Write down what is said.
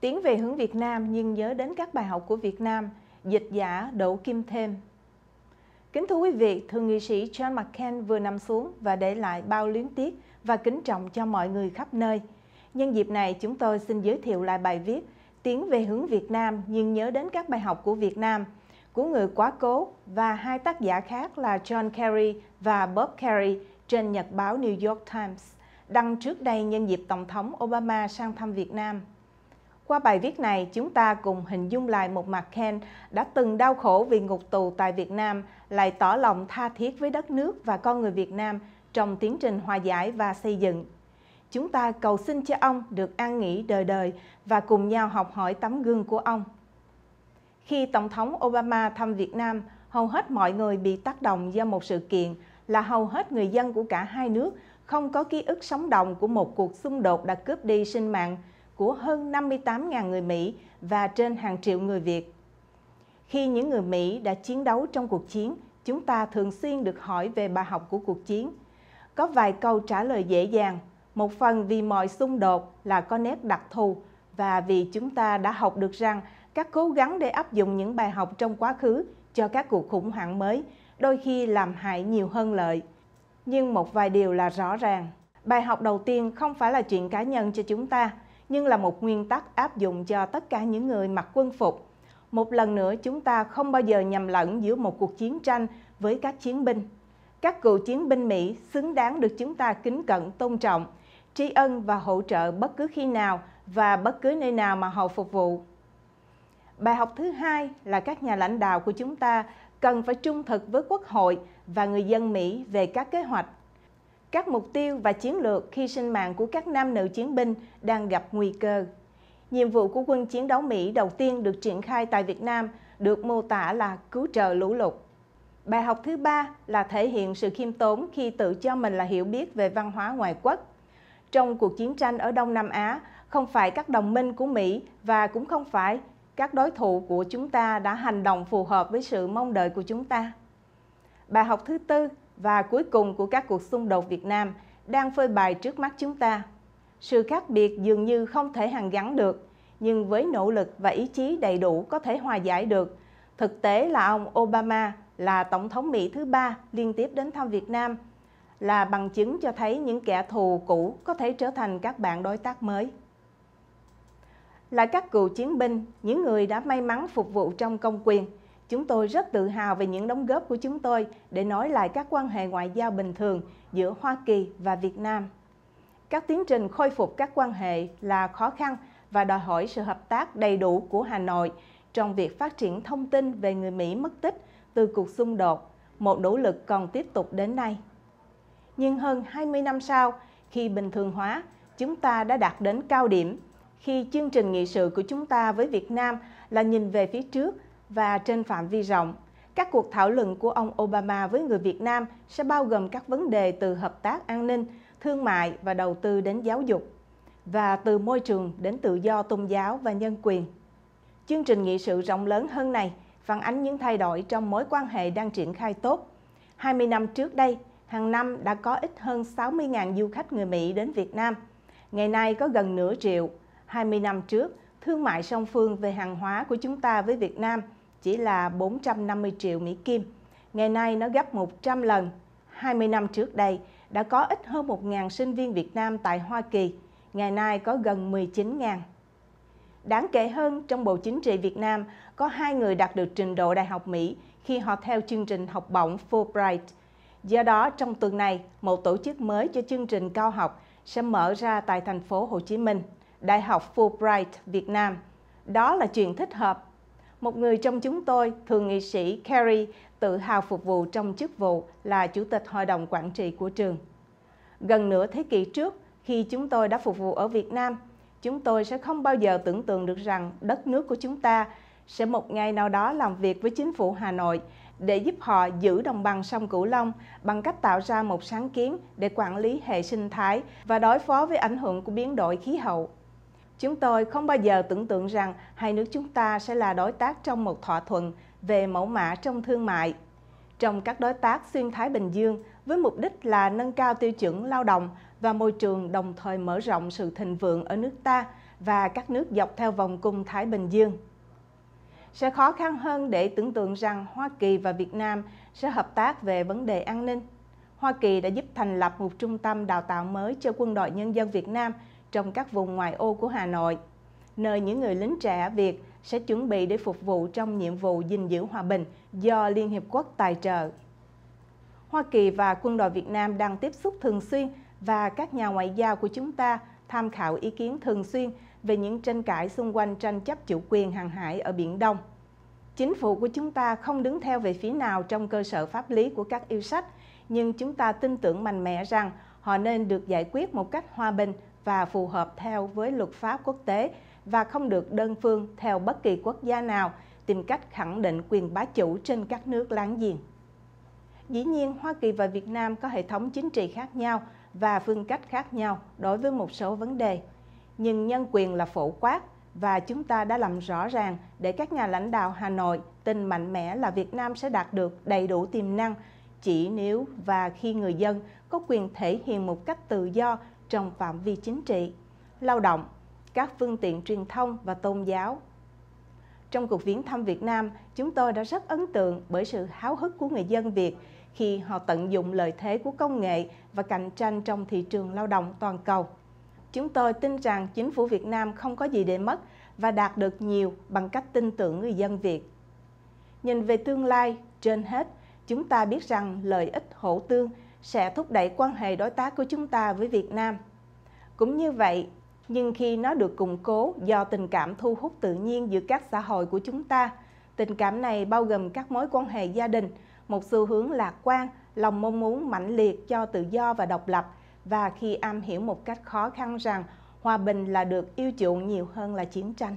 Tiến về hướng Việt Nam nhưng nhớ đến các bài học của Việt Nam, dịch giả Đỗ Kim Thêm. Kính thưa quý vị, thượng nghị sĩ John McCain vừa nằm xuống và để lại bao luyến tiếc và kính trọng cho mọi người khắp nơi. Nhân dịp này, chúng tôi xin giới thiệu lại bài viết Tiến về hướng Việt Nam nhưng nhớ đến các bài học của Việt Nam của người quá cố và hai tác giả khác là John Kerry và Bob Kerry trên nhật báo New York Times, đăng trước đây nhân dịp Tổng thống Obama sang thăm Việt Nam. Qua bài viết này, chúng ta cùng hình dung lại một McCain đã từng đau khổ vì ngục tù tại Việt Nam, lại tỏ lòng tha thiết với đất nước và con người Việt Nam trong tiến trình hòa giải và xây dựng. Chúng ta cầu xin cho ông được an nghỉ đời đời và cùng nhau học hỏi tấm gương của ông. Khi Tổng thống Obama thăm Việt Nam, hầu hết mọi người bị tác động do một sự kiện là hầu hết người dân của cả hai nước không có ký ức sống động của một cuộc xung đột đã cướp đi sinh mạng của hơn 58.000 người Mỹ và trên hàng triệu người Việt. Khi những người Mỹ đã chiến đấu trong cuộc chiến, chúng ta thường xuyên được hỏi về bài học của cuộc chiến. Có vài câu trả lời dễ dàng, một phần vì mọi xung đột là có nét đặc thù và vì chúng ta đã học được rằng các cố gắng để áp dụng những bài học trong quá khứ cho các cuộc khủng hoảng mới đôi khi làm hại nhiều hơn lợi. Nhưng một vài điều là rõ ràng. Bài học đầu tiên không phải là chuyện cá nhân cho chúng ta, nhưng là một nguyên tắc áp dụng cho tất cả những người mặc quân phục. Một lần nữa, chúng ta không bao giờ nhầm lẫn giữa một cuộc chiến tranh với các chiến binh. Các cựu chiến binh Mỹ xứng đáng được chúng ta kính cẩn, tôn trọng, tri ân và hỗ trợ bất cứ khi nào và bất cứ nơi nào mà họ phục vụ. Bài học thứ hai là các nhà lãnh đạo của chúng ta cần phải trung thực với Quốc hội và người dân Mỹ về các kế hoạch, các mục tiêu và chiến lược khi sinh mạng của các nam nữ chiến binh đang gặp nguy cơ. Nhiệm vụ của quân chiến đấu Mỹ đầu tiên được triển khai tại Việt Nam được mô tả là cứu trợ lũ lụt. Bài học thứ ba là thể hiện sự khiêm tốn khi tự cho mình là hiểu biết về văn hóa ngoại quốc. Trong cuộc chiến tranh ở Đông Nam Á, không phải các đồng minh của Mỹ và cũng không phải các đối thủ của chúng ta đã hành động phù hợp với sự mong đợi của chúng ta. Bài học thứ tư và cuối cùng của các cuộc xung đột Việt Nam đang phơi bày trước mắt chúng ta. Sự khác biệt dường như không thể hàn gắn được, nhưng với nỗ lực và ý chí đầy đủ có thể hòa giải được. Thực tế là ông Obama là Tổng thống Mỹ thứ ba liên tiếp đến thăm Việt Nam, là bằng chứng cho thấy những kẻ thù cũ có thể trở thành các bạn đối tác mới. Là các cựu chiến binh, những người đã may mắn phục vụ trong công quyền, chúng tôi rất tự hào về những đóng góp của chúng tôi để nói lại các quan hệ ngoại giao bình thường giữa Hoa Kỳ và Việt Nam. Các tiến trình khôi phục các quan hệ là khó khăn và đòi hỏi sự hợp tác đầy đủ của Hà Nội trong việc phát triển thông tin về người Mỹ mất tích từ cuộc xung đột, một nỗ lực còn tiếp tục đến nay. Nhưng hơn 20 năm sau, khi bình thường hóa, chúng ta đã đạt đến cao điểm, khi chương trình nghị sự của chúng ta với Việt Nam là nhìn về phía trước và trên phạm vi rộng. Các cuộc thảo luận của ông Obama với người Việt Nam sẽ bao gồm các vấn đề từ hợp tác an ninh, thương mại và đầu tư đến giáo dục, và từ môi trường đến tự do tôn giáo và nhân quyền. Chương trình nghị sự rộng lớn hơn này phản ánh những thay đổi trong mối quan hệ đang triển khai tốt. 20 năm trước đây, hàng năm đã có ít hơn 60.000 du khách người Mỹ đến Việt Nam. Ngày nay có gần nửa triệu. 20 năm trước, thương mại song phương về hàng hóa của chúng ta với Việt Nam chỉ là 450 triệu Mỹ Kim. Ngày nay nó gấp 100 lần. 20 năm trước đây, đã có ít hơn 1.000 sinh viên Việt Nam tại Hoa Kỳ. Ngày nay có gần 19.000. Đáng kể hơn, trong Bộ Chính trị Việt Nam, có 2 người đạt được trình độ Đại học Mỹ khi họ theo chương trình học bổng Fulbright. Do đó, trong tuần này, một tổ chức mới cho chương trình cao học sẽ mở ra tại thành phố Hồ Chí Minh, Đại học Fulbright Việt Nam. Đó là chuyện thích hợp. Một người trong chúng tôi, thượng nghị sĩ Kerry, tự hào phục vụ trong chức vụ là Chủ tịch Hội đồng Quản trị của trường. Gần nửa thế kỷ trước, khi chúng tôi đã phục vụ ở Việt Nam, chúng tôi sẽ không bao giờ tưởng tượng được rằng đất nước của chúng ta sẽ một ngày nào đó làm việc với chính phủ Hà Nội để giúp họ giữ đồng bằng sông Cửu Long bằng cách tạo ra một sáng kiến để quản lý hệ sinh thái và đối phó với ảnh hưởng của biến đổi khí hậu. Chúng tôi không bao giờ tưởng tượng rằng hai nước chúng ta sẽ là đối tác trong một thỏa thuận về mẫu mã trong thương mại. Trong các đối tác xuyên Thái Bình Dương, với mục đích là nâng cao tiêu chuẩn lao động và môi trường, đồng thời mở rộng sự thịnh vượng ở nước ta và các nước dọc theo vòng cung Thái Bình Dương. Sẽ khó khăn hơn để tưởng tượng rằng Hoa Kỳ và Việt Nam sẽ hợp tác về vấn đề an ninh. Hoa Kỳ đã giúp thành lập một trung tâm đào tạo mới cho quân đội nhân dân Việt Nam trong các vùng ngoại ô của Hà Nội, nơi những người lính trẻ Việt sẽ chuẩn bị để phục vụ trong nhiệm vụ gìn giữ hòa bình do Liên Hiệp Quốc tài trợ. Hoa Kỳ và quân đội Việt Nam đang tiếp xúc thường xuyên và các nhà ngoại giao của chúng ta tham khảo ý kiến thường xuyên về những tranh cãi xung quanh tranh chấp chủ quyền hàng hải ở Biển Đông. Chính phủ của chúng ta không đứng theo về phía nào trong cơ sở pháp lý của các yêu sách, nhưng chúng ta tin tưởng mạnh mẽ rằng họ nên được giải quyết một cách hòa bình và phù hợp theo với luật pháp quốc tế và không được đơn phương theo bất kỳ quốc gia nào tìm cách khẳng định quyền bá chủ trên các nước láng giềng. Dĩ nhiên, Hoa Kỳ và Việt Nam có hệ thống chính trị khác nhau và phương cách khác nhau đối với một số vấn đề. Nhưng nhân quyền là phổ quát và chúng ta đã làm rõ ràng để các nhà lãnh đạo Hà Nội tin mạnh mẽ là Việt Nam sẽ đạt được đầy đủ tiềm năng chỉ nếu và khi người dân có quyền thể hiện một cách tự do trong phạm vi chính trị, lao động, các phương tiện truyền thông và tôn giáo. Trong cuộc viếng thăm Việt Nam, chúng tôi đã rất ấn tượng bởi sự háo hức của người dân Việt khi họ tận dụng lợi thế của công nghệ và cạnh tranh trong thị trường lao động toàn cầu. Chúng tôi tin rằng chính phủ Việt Nam không có gì để mất và đạt được nhiều bằng cách tin tưởng người dân Việt. Nhìn về tương lai, trên hết, chúng ta biết rằng lợi ích hỗ tương sẽ thúc đẩy quan hệ đối tác của chúng ta với Việt Nam. Cũng như vậy, nhưng khi nó được củng cố do tình cảm thu hút tự nhiên giữa các xã hội của chúng ta, tình cảm này bao gồm các mối quan hệ gia đình, một xu hướng lạc quan, lòng mong muốn mãnh liệt cho tự do và độc lập, và khi am hiểu một cách khó khăn rằng hòa bình là được yêu chuộng nhiều hơn là chiến tranh.